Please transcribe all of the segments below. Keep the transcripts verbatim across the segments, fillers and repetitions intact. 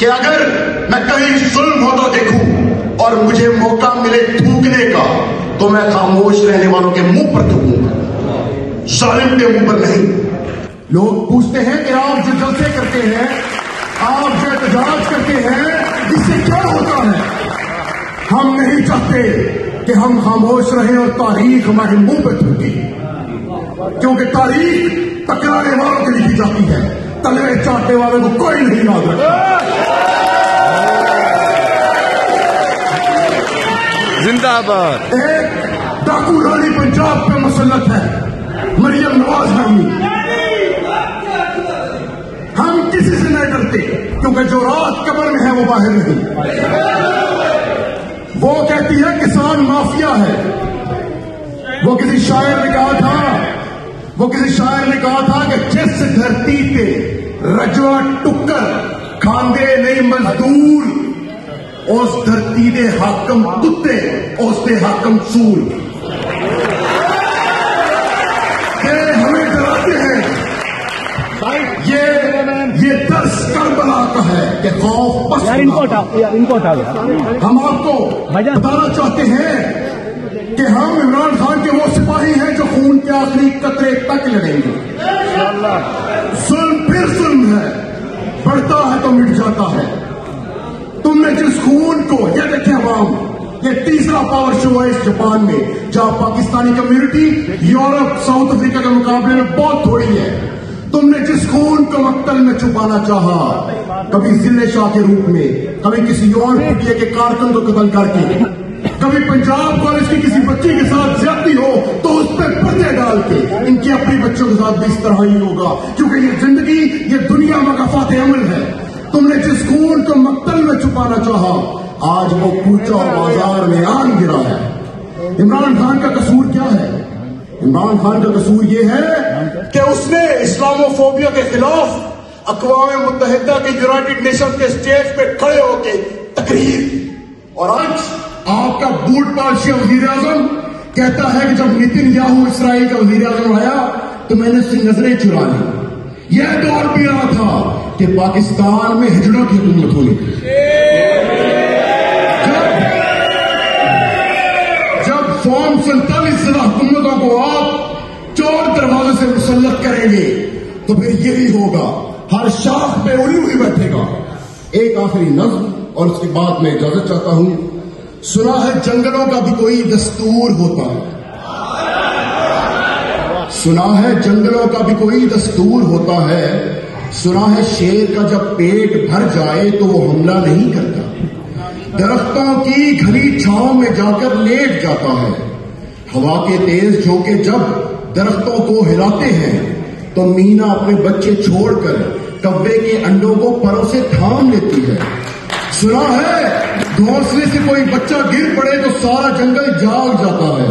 कि अगर मैं कहीं जुल्म हो तो देखूं और मुझे मौका मिले थूकने का तो मैं खामोश रहने वालों के मुंह पर थूकूंगा, जालिम के मुंह पर नहीं। लोग पूछते हैं कि आप जो जलसे करते हैं, आप जो एहतजाज करते हैं, इससे क्या होता है? हम नहीं चाहते कि हम खामोश रहें और तारीख हमारे मुंह पर थूके, क्योंकि तारीख टकराने वालों के लिए लिखी जाती है, तलवे चाटने वालों को कोई नहीं याद रखता। जिंदाबाद। एक डाकू रानी पंजाब पे मुसल्लत है, मरियम नवाज नामी। हम किसी से नहीं डरते, क्योंकि जो रात कब्र में है वो बाहर नहीं। वो कहती है किसान माफिया है। वो किसी शायर ने कहा था वो किसी शायर ने कहा था कि जिस धरती पे रजवा टुक्कर खांदे नहीं मजदूर, उस धरती दे हाकम कुत्ते, उस दे हाकम सूल। ये हमें डराते हैं। ये ये दर्स करबला का है कि खौफ पस्त ना। हम आपको बताना चाहते हैं कि हम इमरान खान के वो सिपाही हैं जो खून के आखिरी कतरे तक लड़ेंगे। जुल्म फिर जुल्म है, बढ़ता है तो मिट जाता है। तुमने जिस खून को, ये देखे अवाम, ये तीसरा पावर शो है इस जापान में, जहां Pakistani community Europe South Africa के मुकाबले में बहुत थोड़ी है। तुमने जिस खून को मक्तल में छुपाना चाहा, कभी जिले शाह के रूप में, कभी किसी और पीटीए के कारकुन को कतल करके, कभी पंजाब कॉलेज की किसी बच्ची के साथ ज्यादती हो तो उस पर पर्दे डाल के, इनके अपने बच्चों के साथ भी इस तरह ही होगा, क्योंकि ये जिंदगी, ये दुनिया मकाफात अमल है। तुमने जिस खून को मक्तल में छुपाना चाहा, आज वो कूचा बाजार में आन गिरा है। इमरान खान का कसूर क्या है? इमरान खान का कसूर ये है कि उसने इस्लामोफोबिया के खिलाफ अक़वाम मुत्तहिदा के, यूनाइटेड नेशन के स्टेज पे खड़े होकर तकरीर, और आज आपका बूट पालशी वजीर आजम कहता है कि जब नेतन्याहू इसराइल का वजीर आजम आया तो मैंने उसकी नजरें चुरा ली। यह दौर भी रहा था कि पाकिस्तान में हिजड़ों की हुकूमत होनी। जब फॉर्म सैंतालीस जिला हुकूमतों को आप चोर दरवाजे से मुसल्लत करेंगे तो फिर यही होगा, हर शाख पे उल्लू ही बैठेगा। एक आखिरी नज्म और उसके बाद मैं इजाजत चाहता हूं। सुना है जंगलों का भी कोई दस्तूर होता है, सुना है जंगलों का भी कोई दस्तूर होता है, सुना है शेर का जब पेट भर जाए तो वो हमला नहीं करता, दरख्तों की घनी छांव में जाकर लेट जाता है। हवा के तेज झोंके जब दरख्तों को हिलाते हैं तो मीना अपने बच्चे छोड़कर कब्बे के अंडों को परों से थाम लेती है। सुना है घोंसले से कोई बच्चा गिर पड़े तो सारा जंगल जाग जाता है।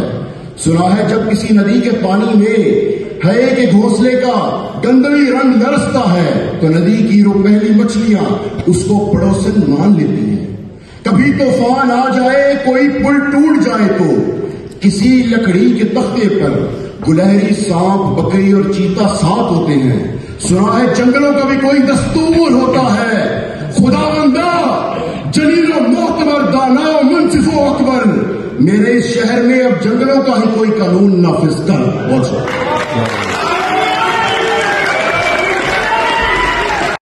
सुना है जब किसी नदी के पानी में हये के घोंसले का गंदली रंग लरसता है तो नदी की रुपहली मछलियां उसको पड़ोसन मान लेती हैं। कभी तूफान आ जाए, कोई पुल टूट जाए तो किसी लकड़ी के तख्ते पर गुलहरी, सांप, बकरी और चीता साथ होते हैं। सुना है जंगलों का भी कोई दस्तूर होता है, खुदावंदा जलील और मोहतबर, दाना और मुंसिफ और अकबर, मेरे शहर में अब जंगलों का ही कोई कानून नाफिज कर।